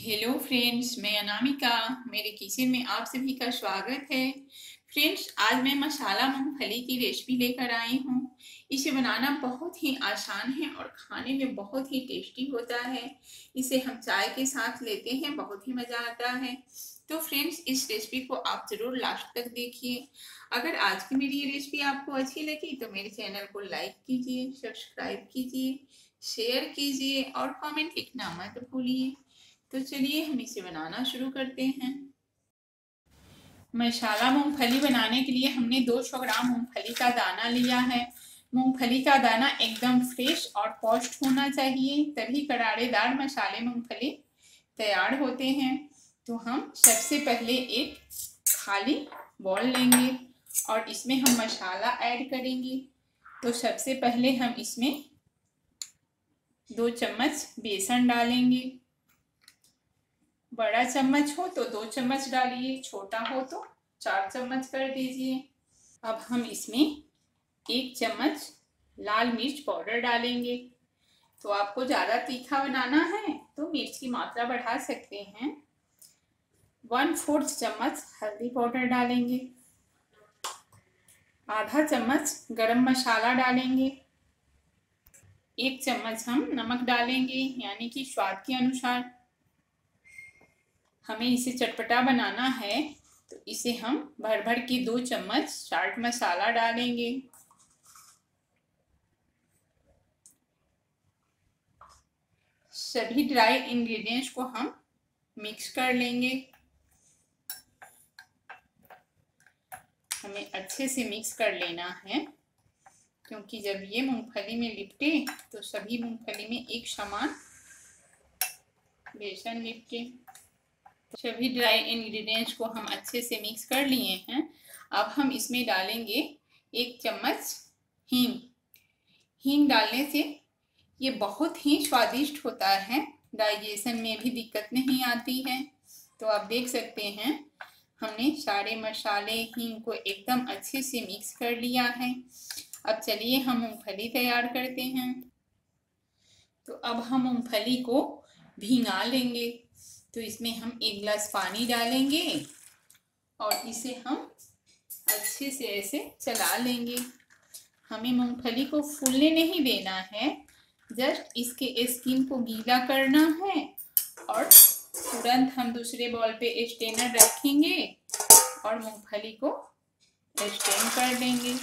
Hello friends, मैं अनामिका, मेरे kitchen में आप सभी का स्वागत है। फ्रेंड्स, आज मैं मसाला मूंगफली की रेसिपी लेकर आई हूँ। इसे बनाना बहुत ही आसान है और खाने में बहुत ही टेस्टी होता है। इसे हम चाय के साथ लेते हैं, बहुत ही मज़ा आता है। तो फ्रेंड्स, इस रेसिपी को आप ज़रूर लास्ट तक देखिए। अगर आज की मेरी ये रेसिपी आपको अच्छी लगी तो मेरे चैनल को लाइक कीजिए, सब्सक्राइब कीजिए, शेयर कीजिए और कॉमेंट लिखना मत भूलिए। तो चलिए हम इसे बनाना शुरू करते हैं। मसाला मूंगफली बनाने के लिए हमने 200 ग्राम मूंगफली का दाना लिया है। मूंगफली का दाना एकदम फ्रेश और पौष्टिक होना चाहिए, तभी करारेदार मसाले मूंगफली तैयार होते हैं। तो हम सबसे पहले एक खाली बॉल लेंगे और इसमें हम मसाला ऐड करेंगे। तो सबसे पहले हम इसमें 2 चम्मच बेसन डालेंगे। बड़ा चम्मच हो तो 2 चम्मच डालिए, छोटा हो तो 4 चम्मच कर दीजिए। अब हम इसमें 1 चम्मच लाल मिर्च पाउडर डालेंगे। तो आपको ज़्यादा तीखा बनाना है तो मिर्च की मात्रा बढ़ा सकते हैं। 1/4 चम्मच हल्दी पाउडर डालेंगे। आधा चम्मच गरम मसाला डालेंगे। 1 चम्मच हम नमक डालेंगे, यानी कि स्वाद के अनुसार। हमें इसे चटपटा बनाना है तो इसे हम भर भर के 2 चम्मच चाट मसाला डालेंगे। सभी ड्राई इंग्रेडिएंट्स को हम मिक्स कर लेंगे। हमें अच्छे से मिक्स कर लेना है, क्योंकि जब ये मूंगफली में लिपटे तो सभी मूंगफली में एक समान बेसन लिपटे। सभी ड्राई इंग्रेडिएंट्स को हम अच्छे से मिक्स कर लिए हैं। अब हम इसमें डालेंगे 1 चम्मच हींग। हींग डालने से ये बहुत ही स्वादिष्ट होता है, डाइजेशन में भी दिक्कत नहीं आती है। तो आप देख सकते हैं हमने सारे मसाले हींग को एकदम अच्छे से मिक्स कर लिया है। अब चलिए हम मूंगफली तैयार करते हैं। तो अब हम मूंगफली को भिंगा लेंगे। तो इसमें हम 1 गिलास पानी डालेंगे और इसे हम अच्छे से ऐसे चला लेंगे। हमें मूंगफली को फूलने नहीं देना है, जस्ट इसके स्किन को गीला करना है। और तुरंत हम दूसरे बॉल पे स्ट्रेनर रखेंगे और मूंगफली को स्ट्रेन कर देंगे।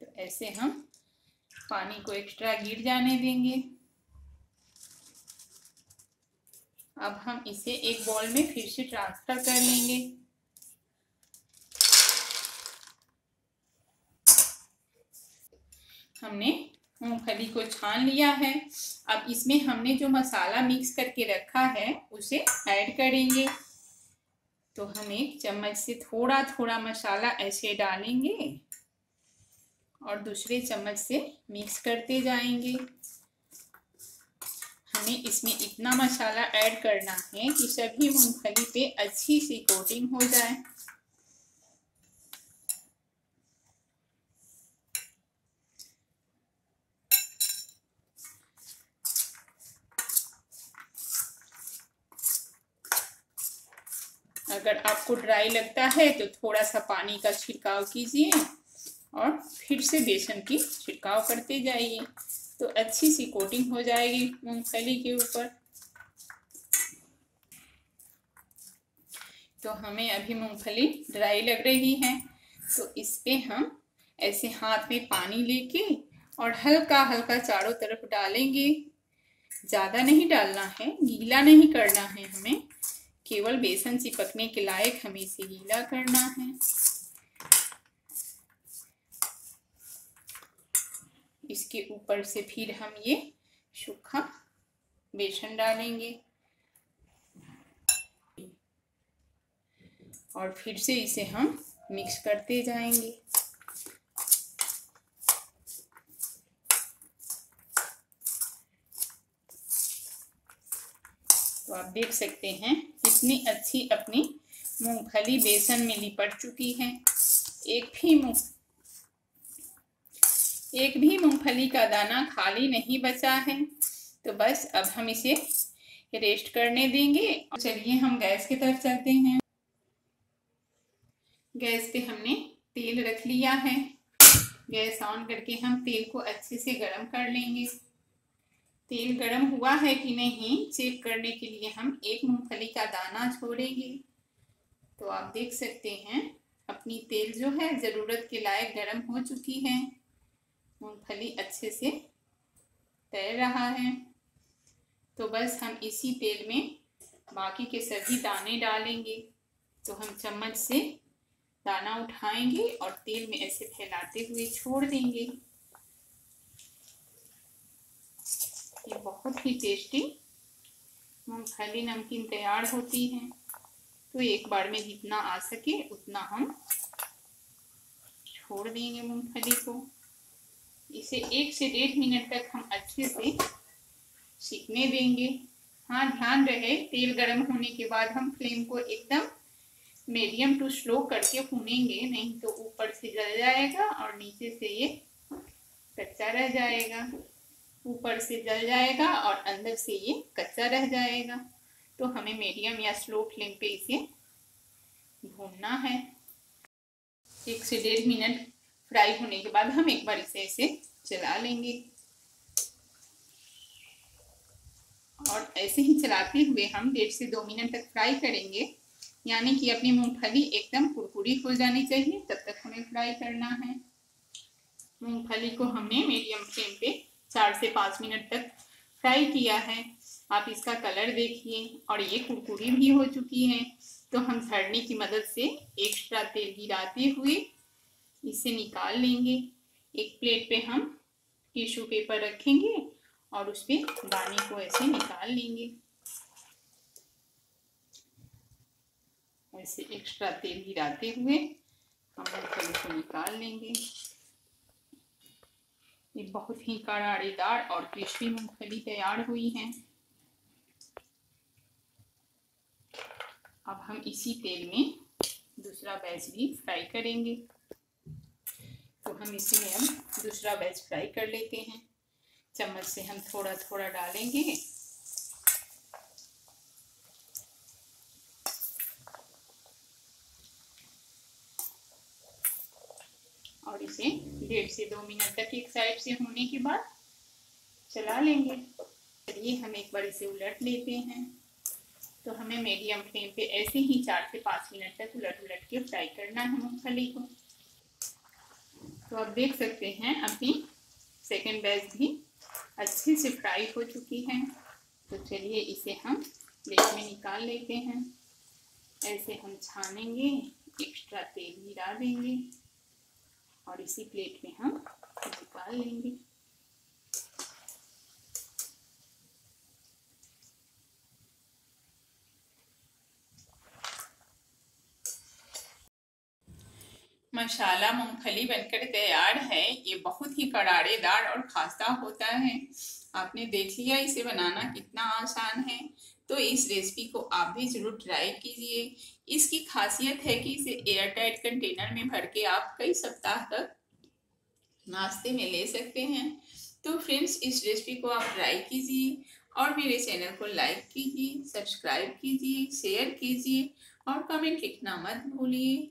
तो ऐसे हम पानी को एक्स्ट्रा गिर जाने देंगे। अब हम इसे एक बॉल में फिर से ट्रांसफर कर लेंगे। हमने मूंगफली को छान लिया है। अब इसमें हमने जो मसाला मिक्स करके रखा है उसे ऐड करेंगे। तो हम 1 चम्मच से थोड़ा थोड़ा मसाला ऐसे डालेंगे और दूसरे चम्मच से मिक्स करते जाएंगे। हमें इसमें इतना मसाला ऐड करना है कि सभी मूंगफली पे अच्छी सी कोटिंग हो जाए। अगर आपको ड्राई लगता है तो थोड़ा सा पानी का छिड़काव कीजिए और फिर से बेसन की छिड़काव करते जाइए। तो अच्छी सी कोटिंग हो जाएगी मूंगफली के ऊपर। तो हमें अभी मूंगफली ड्राई लग रही है, तो इस पे हम ऐसे हाथ में पानी लेके और हल्का हल्का चारों तरफ डालेंगे। ज़्यादा नहीं डालना है, गीला नहीं करना है हमें, केवल बेसन चिपकने के लायक हमें इसे गीला करना है। इसके ऊपर से फिर हम ये सूखा बेसन डालेंगे और फिर से इसे हम मिक्स करते जाएंगे। तो आप देख सकते हैं कितनी अच्छी अपनी मूंगफली बेसन में लिपट चुकी है। एक भी मूंगफली का दाना खाली नहीं बचा है। तो बस अब हम इसे रेस्ट करने देंगे। चलिए हम गैस की तरफ चलते हैं। गैस पे हमने तेल रख लिया है। गैस ऑन करके हम तेल को अच्छे से गरम कर लेंगे। तेल गरम हुआ है कि नहीं चेक करने के लिए हम एक मूंगफली का दाना छोड़ेंगे। तो आप देख सकते हैं अपनी तेल जो है ज़रूरत के लायक गरम हो चुकी है। मूंगफली अच्छे से तैर रहा है। तो बस हम इसी तेल में बाकी के सभी दाने डालेंगे। तो हम चम्मच से दाना उठाएंगे और तेल में ऐसे फैलाते हुए छोड़ देंगे। ये बहुत ही टेस्टी मूंगफली नमकीन तैयार होती है। तो एक बार में जितना आ सके उतना हम छोड़ देंगे मूंगफली को। इसे 1 से 1.5 मिनट तक हम अच्छे से सिकने देंगे। हाँ, ध्यान रहे तेल गर्म होने के बाद हम फ्लेम को एकदम मीडियम टू स्लो करके भूनेंगे, नहीं तो ऊपर से जल जाएगा और नीचे से ये कच्चा रह जाएगा। ऊपर से जल जाएगा और अंदर से ये कच्चा रह जाएगा। तो हमें मीडियम या स्लो फ्लेम पे इसे भूनना है। 1 से 1.5 मिनट फ्राई होने के बाद हम एक बार इसे चला लेंगे और ऐसे ही चलाते हुए हम 1.5 से 2 मिनट तक फ्राई करेंगे। यानी कि अपनी मूंगफली एकदम कुरकुरी हो जानी चाहिए, तब तक हमें फ्राई करना है। मूंगफली को हमने मीडियम फ्लेम पे 4 से 5 मिनट तक फ्राई किया है। आप इसका कलर देखिए और ये कुरकुरी भी हो चुकी है। तो हम छलनी की मदद से एक्स्ट्रा तेल गिराते हुए इसे निकाल लेंगे। एक प्लेट पे हम टिश्यू पेपर रखेंगे और उस पे दाने को ऐसे निकाल लेंगे। ऐसे एक्स्ट्रा तेल गिराते हुए हम मूंगफली को निकाल लेंगे। ये बहुत ही करारेदार और क्रिस्पी मूंगफली तैयार हुई है। अब हम इसी तेल में दूसरा बैच भी फ्राई करेंगे। तो हम इसमें अब दूसरा बैच फ्राई कर लेते हैं। चम्मच से हम थोड़ा थोड़ा डालेंगे। और इसे 1.5 से 2 मिनट तक एक साइड से होने के बाद चला लेंगे। चलिए हम एक बार इसे उलट लेते हैं। तो हमें मीडियम फ्लेम पे ऐसे ही 4 से 5 मिनट तक उलट के फ्राई करना है मूंगफली को। तो आप देख सकते हैं अपनी सेकेंड बैच भी अच्छे से फ्राई हो चुकी है। तो चलिए इसे हम प्लेट में निकाल लेते हैं। ऐसे हम छानेंगे, एक्स्ट्रा तेल गिरा देंगे और इसी प्लेट में हम निकाल लेंगे। मसाला मूंगफली बनकर तैयार है। ये बहुत ही करारेदार और खास्ता होता है। आपने देख लिया इसे बनाना कितना आसान है। तो इस रेसिपी को आप भी ज़रूर ट्राई कीजिए। इसकी खासियत है कि इसे एयर टाइट कंटेनर में भर के आप कई सप्ताह तक नाश्ते में ले सकते हैं। तो फ्रेंड्स, इस रेसिपी को आप ट्राई कीजिए और मेरे चैनल को लाइक कीजिए, सब्सक्राइब कीजिए, शेयर कीजिए और कमेंट लिखना मत भूलिए।